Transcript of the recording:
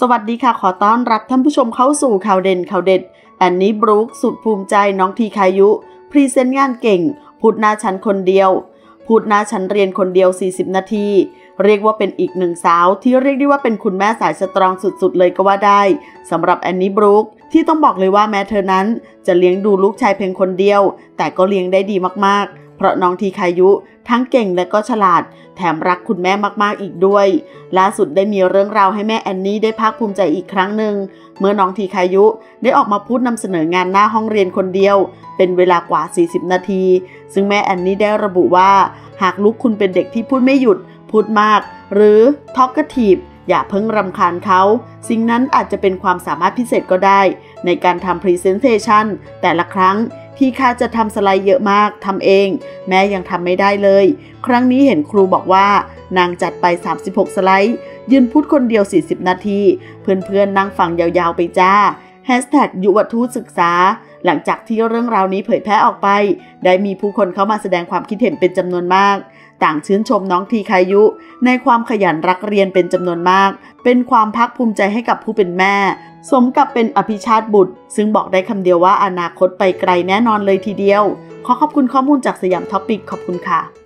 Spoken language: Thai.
สวัสดีค่ะขอต้อนรับท่านผู้ชมเข้าสู่ข่าวเด่นข่าวเด็ดแอนนี่บรูคสุดภูมิใจน้องทีคายุพรีเซนต์งานเก่งพูดหน้าชั้นคนเดียวพูดหน้าชั้นเรียนคนเดียว40นาทีเรียกว่าเป็นอีกหนึ่งสาวที่เรียกได้ว่าเป็นคุณแม่สายสตรองสุดๆเลยก็ว่าได้สำหรับแอนนี่บรูคที่ต้องบอกเลยว่าแม้เธอนั้นจะเลี้ยงดูลูกชายเพียงคนเดียวแต่ก็เลี้ยงได้ดีมากๆเพราะน้องทีคายุทั้งเก่งและก็ฉลาดแถมรักคุณแม่มากๆอีกด้วยล่าสุดได้มีเรื่องราวให้แม่แอนนี่ได้ภาคภูมิใจอีกครั้งหนึ่งเมื่อน้องทีคายุได้ออกมาพูดนำเสนองานหน้าห้องเรียนคนเดียวเป็นเวลากว่า40นาทีซึ่งแม่แอนนี่ได้ระบุว่าหากลูกคุณเป็นเด็กที่พูดไม่หยุดพูดมากหรือทอล์กทีฟอย่าเพิ่งรำคาญเขาสิ่งนั้นอาจจะเป็นความสามารถพิเศษก็ได้ในการทำพรีเซนเทชันแต่ละครั้งที่ข้าจะทำสไลด์เยอะมากทำเองแม่ยังทำไม่ได้เลยครั้งนี้เห็นครูบอกว่านางจัดไป36สไลด์ยืนพูดคนเดียว40นาทีเพื่อนๆนั่งฟังยาวๆไปจ้ายุวทูตศึกษาหลังจากที่เรื่องราวนี้เผยแพร่ออกไปได้มีผู้คนเข้ามาแสดงความคิดเห็นเป็นจำนวนมากต่างชื่นชมน้องทีคายุในความขยันรักเรียนเป็นจำนวนมากเป็นความภาคภูมิใจให้กับผู้เป็นแม่สมกับเป็นอภิชาติบุตรซึ่งบอกได้คำเดียวว่าอนาคตไปไกลแน่นอนเลยทีเดียวขอขอบคุณข้อมูลจากสยามท็อปปิกขอบคุณค่ะ